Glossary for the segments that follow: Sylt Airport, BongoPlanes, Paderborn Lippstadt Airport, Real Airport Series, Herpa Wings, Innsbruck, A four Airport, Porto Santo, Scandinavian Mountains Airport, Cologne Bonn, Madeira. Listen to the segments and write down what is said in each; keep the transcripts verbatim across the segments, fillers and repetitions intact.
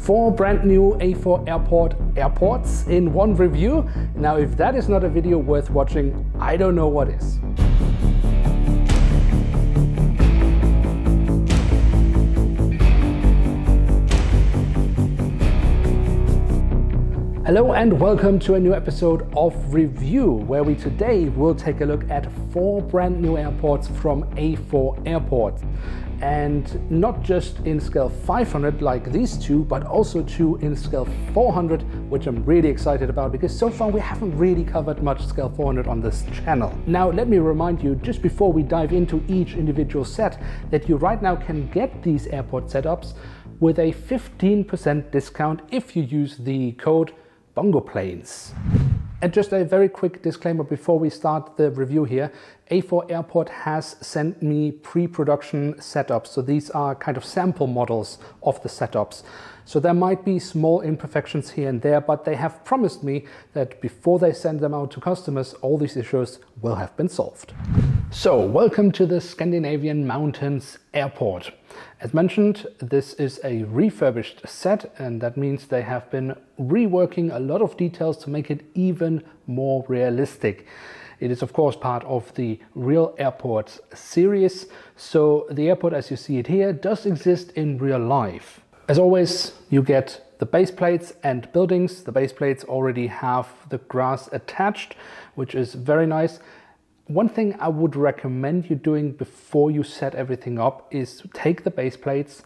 four brand new A four Airport airports in one review. Now, if that is not a video worth watching, I don't know what is. Hello and welcome to a new episode of Review, where we today will take a look at four brand new airports from A four Airport. And not just in scale five hundred like these two, but also two in scale four hundred, which I'm really excited about because so far we haven't really covered much scale four hundred on this channel. Now, let me remind you, just before we dive into each individual set, that you right now can get these airport setups with a fifteen percent discount if you use the code BongoPlanes. And just a very quick disclaimer before we start the review here. A four Airport has sent me pre-production setups. So these are kind of sample models of the setups. So there might be small imperfections here and there, but they have promised me that before they send them out to customers, all these issues will have been solved. So welcome to the Scandinavian Mountains Airport. As mentioned, this is a refurbished set, and that means they have been reworking a lot of details to make it even more realistic. It is, of course, part of the Real Airport series, so the airport as you see it here does exist in real life. As always, you get the base plates and buildings. The base plates already have the grass attached, which is very nice. One thing I would recommend you doing before you set everything up is take the base plates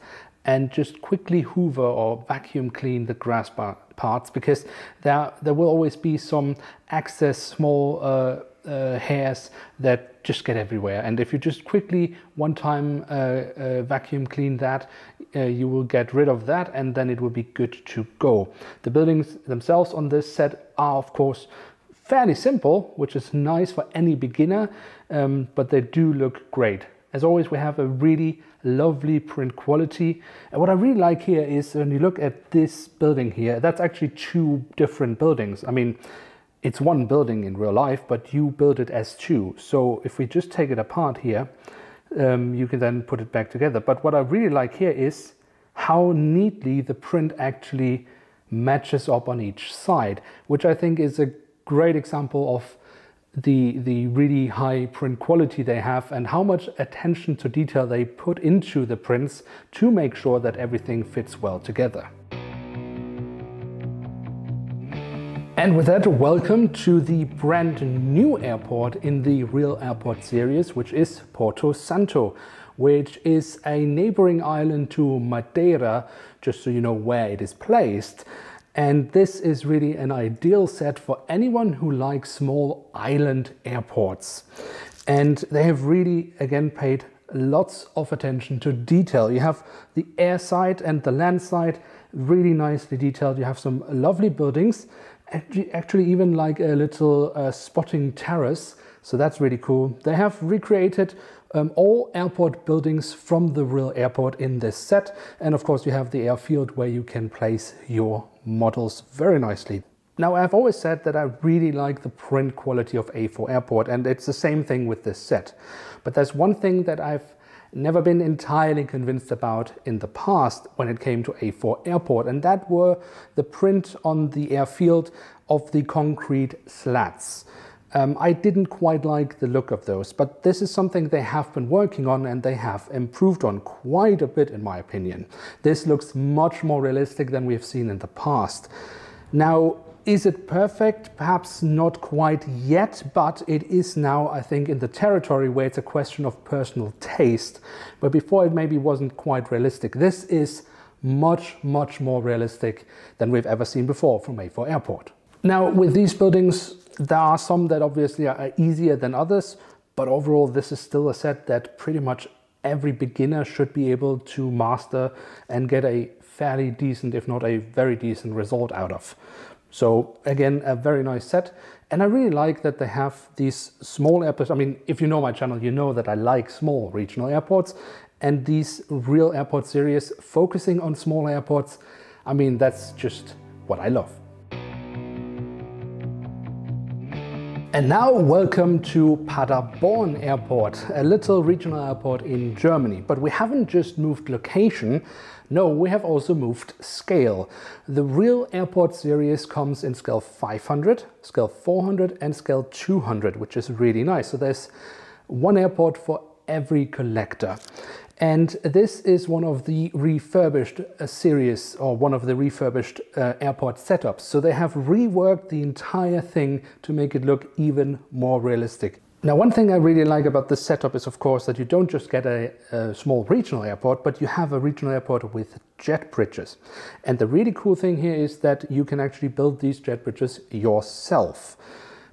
and just quickly hoover or vacuum clean the grass parts, because there, there will always be some excess small uh, uh, hairs that just get everywhere. And if you just quickly one time uh, uh, vacuum clean that, uh, you will get rid of that and then it will be good to go. The buildings themselves on this set are, of course, fairly simple, which is nice for any beginner, um, but they do look great. As always, we have a really lovely print quality. And what I really like here is when you look at this building here, that's actually two different buildings. I mean, it's one building in real life, but you build it as two. So if we just take it apart here, um, you can then put it back together. But what I really like here is how neatly the print actually matches up on each side, which I think is a great example of the the really high print quality they have and how much attention to detail they put into the prints to make sure that everything fits well together. And with that, welcome to the brand new airport in the Real Airport series, which is Porto Santo, which is a neighboring island to Madeira, just so you know where it is placed. And this is really an ideal set for anyone who likes small island airports. And they have really, again, paid lots of attention to detail. You have the air side and the land side really nicely detailed. You have some lovely buildings, actually even like a little uh, spotting terrace. So that's really cool. They have recreated um, all airport buildings from the Real Airport in this set. And of course you have the airfield where you can place your models very nicely. Now, I've always said that I really like the print quality of A four Airport, and it's the same thing with this set. But there's one thing that I've never been entirely convinced about in the past when it came to A four Airport, and that were the print on the airfield of the concrete slats. Um, I didn't quite like the look of those, but this is something they have been working on and they have improved on quite a bit, in my opinion. This looks much more realistic than we've seen in the past. Now, is it perfect? Perhaps not quite yet, but it is now, I think, in the territory where it's a question of personal taste. But before, it maybe wasn't quite realistic. This is much, much more realistic than we've ever seen before from A four Airport. Now, with these buildings, there are some that obviously are easier than others, but overall this is still a set that pretty much every beginner should be able to master and get a fairly decent, if not a very decent, result out of. So again, a very nice set. And I really like that they have these small airports. I mean, if you know my channel, you know that I like small regional airports, and these Real Airport series focusing on small airports, I mean, that's just what I love. And now welcome to Paderborn Airport, a little regional airport in Germany. But we haven't just moved location, no, we have also moved scale. The Real Airport Series comes in scale five hundred, scale four hundred and scale two hundred, which is really nice. So there's one airport for every collector. And this is one of the refurbished uh, series, or one of the refurbished uh, airport setups. So they have reworked the entire thing to make it look even more realistic. Now, one thing I really like about this setup is, of course, that you don't just get a, a small regional airport, but you have a regional airport with jet bridges. And the really cool thing here is that you can actually build these jet bridges yourself.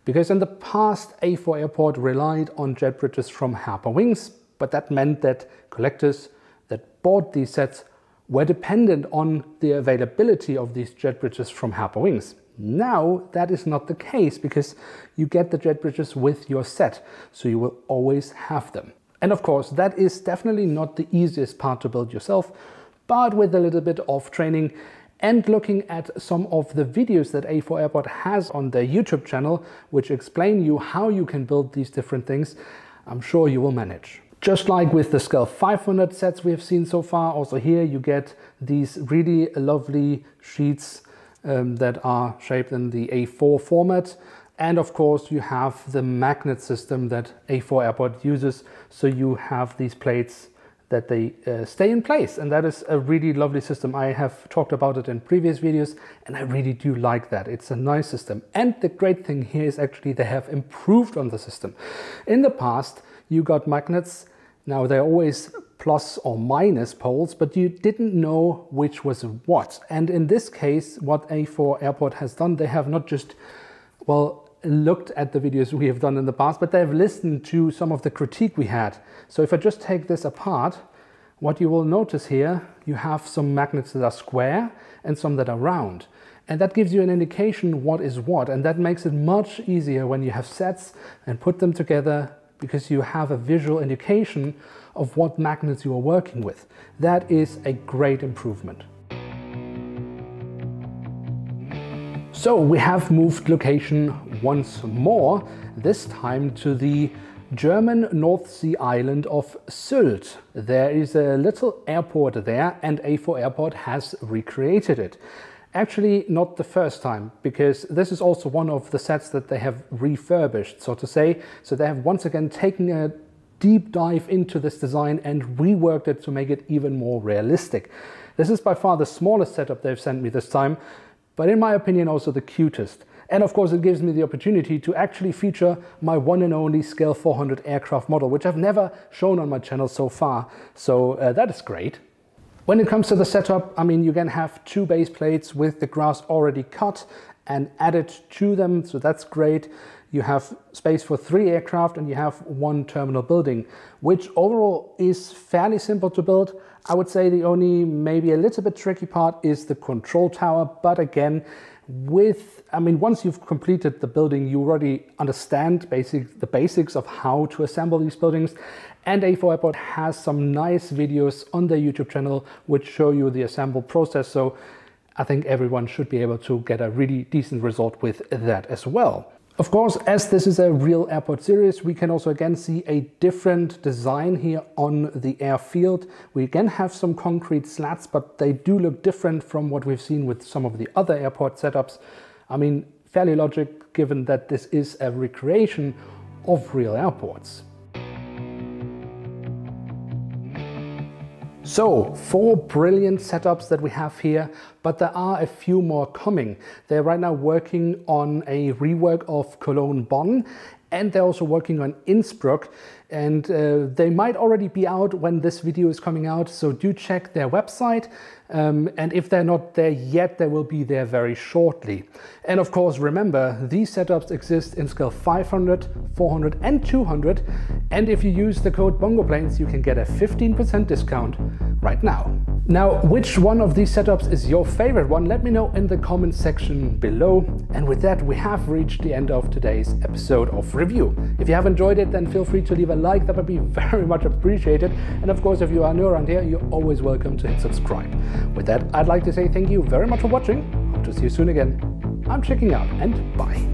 Because in the past, A four Airport relied on jet bridges from Herpa Wings, but that meant that collectors that bought these sets were dependent on the availability of these jet bridges from Herpa Wings. Now that is not the case, because you get the jet bridges with your set, so you will always have them. And of course, that is definitely not the easiest part to build yourself, but with a little bit of training and looking at some of the videos that A four Airport has on their YouTube channel, which explain you how you can build these different things, I'm sure you will manage. Just like with the scale five hundred sets we have seen so far, also here you get these really lovely sheets um, that are shaped in the A four format. And of course you have the magnet system that A four Airport uses, so you have these plates that they uh, stay in place. And that is a really lovely system. I have talked about it in previous videos, and I really do like that. It's a nice system. And the great thing here is actually they have improved on the system. In the past, you got magnets. Now they're always plus or minus poles, but you didn't know which was what. And in this case, what A four Airport has done, they have not just, well, looked at the videos we have done in the past, but they've listened to some of the critique we had. So if I just take this apart, what you will notice here, you have some magnets that are square and some that are round. And that gives you an indication what is what, and that makes it much easier when you have sets and put them together, because you have a visual indication of what magnets you are working with. That is a great improvement. So we have moved location once more, this time to the German North Sea island of Sylt. There is a little airport there, and A four Airport has recreated it. Actually, not the first time, because this is also one of the sets that they have refurbished, so to say. So they have once again taken a deep dive into this design and reworked it to make it even more realistic. This is by far the smallest setup they've sent me this time, but in my opinion also the cutest. And of course it gives me the opportunity to actually feature my one and only scale four hundred aircraft model, which I've never shown on my channel so far, so uh, that is great. When it comes to the setup, I mean, you can have two base plates with the grass already cut and added to them, so that's great. You have space for three aircraft and you have one terminal building, which overall is fairly simple to build. I would say the only maybe a little bit tricky part is the control tower, but again, with, I mean, once you've completed the building, you already understand basic, the basics of how to assemble these buildings. And A four Airport has some nice videos on their YouTube channel which show you the assemble process, so I think everyone should be able to get a really decent result with that as well. Of course, as this is a Real Airport Series, we can also again see a different design here on the airfield. We again have some concrete slats, but they do look different from what we've seen with some of the other airport setups. I mean, fairly logical, given that this is a recreation of real airports. So, four brilliant setups that we have here, but there are a few more coming. They're right now working on a rework of Cologne Bonn, and they're also working on Innsbruck, and uh, they might already be out when this video is coming out, so do check their website, um, and if they're not there yet, they will be there very shortly. And of course, remember, these setups exist in scale five hundred, four hundred and two hundred, and if you use the code BongoPlanes, you can get a fifteen percent discount right now. Now, which one of these setups is your favorite one? Let me know in the comment section below. And with that, we have reached the end of today's episode of review. If you have enjoyed it, then feel free to leave a like. That would be very much appreciated. And of course, if you are new around here, you're always welcome to hit subscribe. With that, I'd like to say thank you very much for watching. Hope to see you soon again. I'm checking out, and bye.